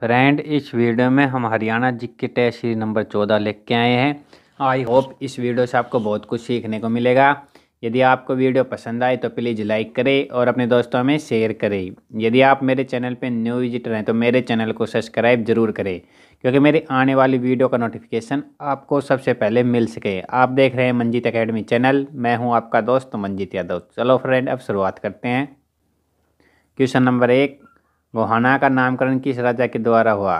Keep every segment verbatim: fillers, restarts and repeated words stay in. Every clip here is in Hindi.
फ्रेंड, इस वीडियो में हम हरियाणा जी के टेस्ट सीरीज नंबर चौदह लेके आए हैं। आई होप इस वीडियो से आपको बहुत कुछ सीखने को मिलेगा। यदि आपको वीडियो पसंद आए तो प्लीज़ लाइक करें और अपने दोस्तों में शेयर करें। यदि आप मेरे चैनल पर न्यू विजिटर हैं तो मेरे चैनल को सब्सक्राइब जरूर करें, क्योंकि मेरी आने वाली वीडियो का नोटिफिकेशन आपको सबसे पहले मिल सके। आप देख रहे हैं मंजीत एकेडमी चैनल, मैं हूं आपका दोस्त मंजीत यादव। चलो फ्रेंड, अब शुरुआत करते हैं। क्वेश्चन नंबर एक, गोहाना का नामकरण किस राजा के द्वारा हुआ?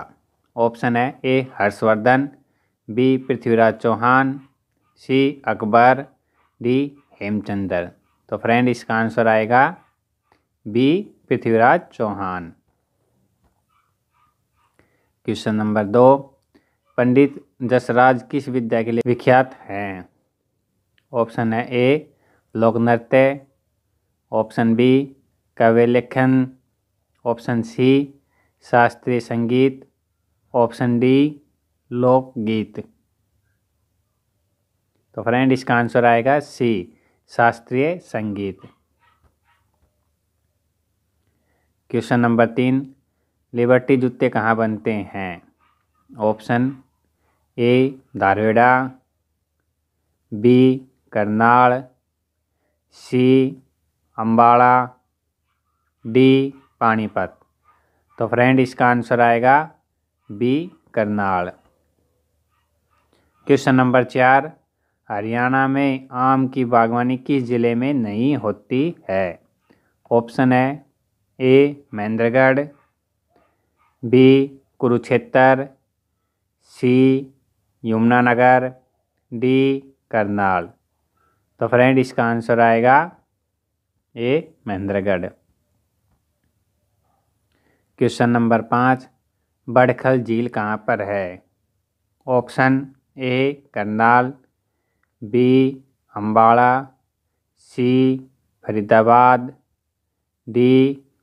ऑप्शन है A Harshvardhan, B Prithviraj Chauhan, C Akbar, D Hemchandra. तो फ्रेंड, इसका आंसर आएगा B Prithviraj Chauhan. Question number दो, पंडित जसराज किस विद्या के लिए विख्यात हैं? ऑप्शन है ए लोक नृत्य, ऑप्शन बी काव्य लेखन, ऑप्शन सी शास्त्रीय संगीत, ऑप्शन डी लोकगीत। तो फ्रेंड, इसका आंसर आएगा सी शास्त्रीय संगीत। क्वेश्चन नंबर तीन, लिबर्टी जूते कहाँ बनते हैं? Option A Dharweda, B Karnal, C Ambala, D Panipat. तो फ्रेंड, इसका आंसर आएगा बी करनाल। क्वेश्चन नंबर चार, हरियाणा में आम की बागवानी किस ज़िले में नहीं होती है? ऑप्शन है A Mahendragarh, B Kurukshetra, C Yamunanagar, D Karnal. तो फ्रेंड, इसका आंसर आएगा ए महेंद्रगढ़। क्वेश्चन नंबर पाँच, बड़खल झील कहाँ पर है? Option A Karnal, B Ambala, C Faridabad, D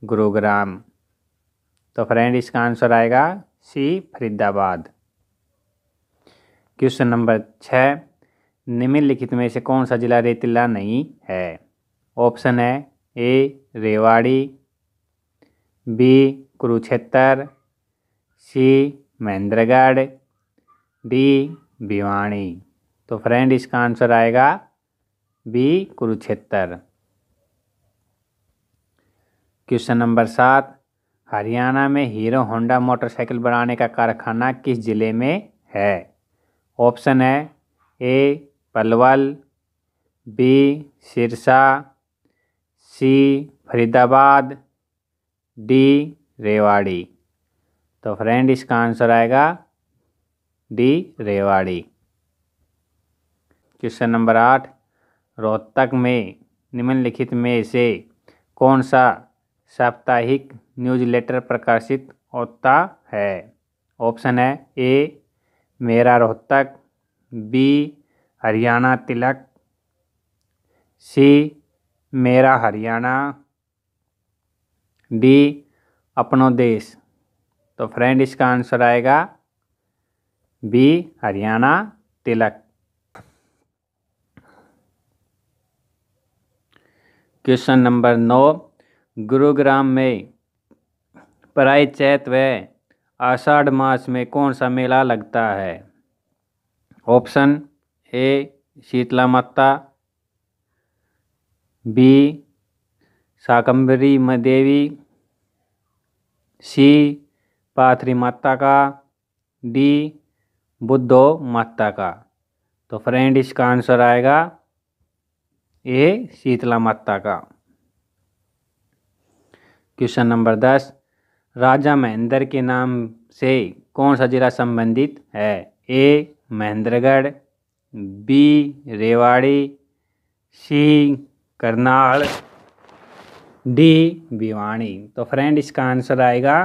Gurugram. तो फ्रेंड, इसका आंसर आएगा सी फरीदाबाद। क्वेश्चन नंबर छः, निम्नलिखित में से कौन सा जिला रेतीला नहीं है? ऑप्शन है A Rewari, B Kurukshetra, C Mahendragarh, D Bhiwani. तो फ्रेंड, इसका आंसर आएगा बी कुरुक्षेत्र। क्वेश्चन नंबर सात, हरियाणा में हीरो होंडा मोटरसाइकिल बनाने का कारखाना किस जिले में है? ऑप्शन है A Palwal, B Sirsa, C Faridabad, D Rewari. तो फ्रेंड, इसका आंसर आएगा डी रेवाड़ी। क्वेश्चन नंबर आठ, रोहतक में निम्नलिखित में से कौन सा साप्ताहिक न्यूज़लेटर प्रकाशित होता है? ऑप्शन है ए मेरा रोहतक, बी हरियाणा तिलक, सी मेरा हरियाणा, डी अपनो देश। तो फ्रेंड, इसका आंसर आएगा B Haryana Tilak. Question number नौ, गुरुग्राम में प्राय चैत व आषाढ़ मास में कौन सा मेला लगता है? ऑप्शन ए शीतला माता, बी शाकंभरी देवी, सी पाथरी माता का, डी बुद्धो माता का। तो फ्रेंड, इसका आंसर आएगा ए शीतला माता का। क्वेश्चन नंबर दस, राजा महेंद्र के नाम से कौन सा जिला संबंधित है? A Mahendragarh, B Rewari, C Karnal, D Bhiwani. तो फ्रेंड, इसका आंसर आएगा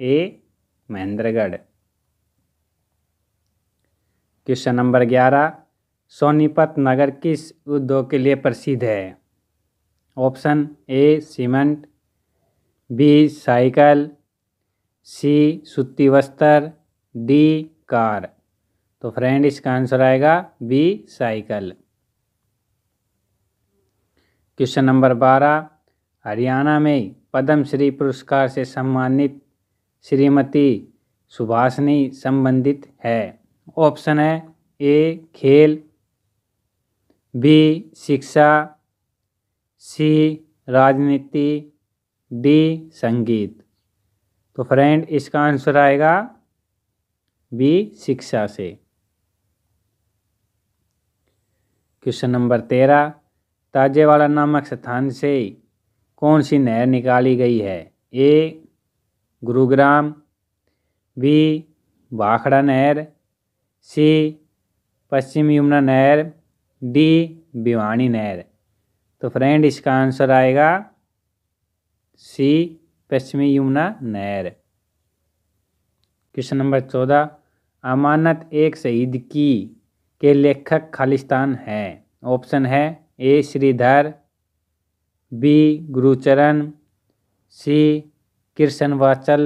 ए महेंद्रगढ़। क्वेश्चन नंबर ग्यारह, सोनीपत नगर किस उद्योग के लिए प्रसिद्ध है? Option A cement, B cycle, C सूती वस्त्र, डी कार। तो फ्रेंड, इसका आंसर आएगा बी साइकिल। क्वेश्चन नंबर बारह, हरियाणा में पद्मश्री पुरस्कार से सम्मानित श्रीमती सुभाषिनी संबंधित है। ऑप्शन है ए खेल, बी शिक्षा, सी राजनीति, डी संगीत। तो फ्रेंड इसका आंसर आएगा बी शिक्षा से। क्वेश्चन नंबर तेरह, ताजेवाड़ा नामक स्थान से कौन सी नहर निकाली गई है? ए गुरुग्राम, बी भाखड़ा नहर, सी पश्चिमी यमुना नहर, डी भिवानी नहर। तो फ्रेंड इसका आंसर आएगा सी पश्चिमी यमुना नहर। क्वेश्चन नंबर चौदह, अमानत एक सईद की के लेखक खालिस्तान हैं। ऑप्शन है A Shridhar, B Gurucharan, C Krishnavachal,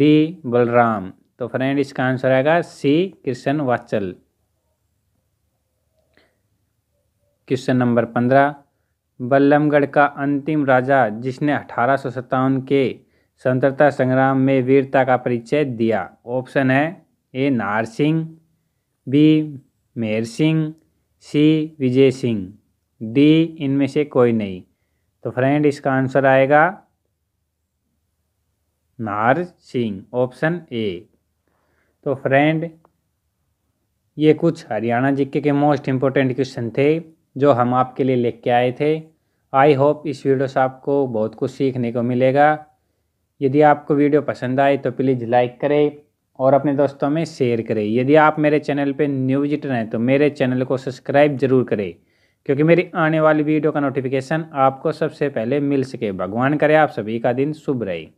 D Balram. तो फ्रेंड इसका आंसर आएगा सी कृष्णवाचल। क्वेश्चन नंबर पंद्रह, बल्लमगढ़ का अंतिम राजा जिसने अठारह सौ सत्तावन के स्वतंत्रता संग्राम में वीरता का परिचय दिया। ऑप्शन है A Nar Singh, B Mehar Singh, C Vijay Singh, D इनमें से कोई नहीं। तो फ्रेंड इसका आंसर आएगा नार सिंह, ऑप्शन ए। तो फ्रेंड ये कुछ हरियाणा जीके के मोस्ट इम्पोर्टेंट क्वेश्चन थे जो हम आपके लिए लेके आए थे। आई होप इस वीडियो से आपको बहुत कुछ सीखने को मिलेगा। यदि आपको वीडियो पसंद आए तो प्लीज़ लाइक करें और अपने दोस्तों में शेयर करें। यदि आप मेरे चैनल पे न्यू विजिटर हैं तो मेरे चैनल को सब्सक्राइब जरूर करें, क्योंकि मेरी आने वाली वीडियो का नोटिफिकेशन आपको सबसे पहले मिल सके। भगवान करे आप सभी का दिन शुभ रहे।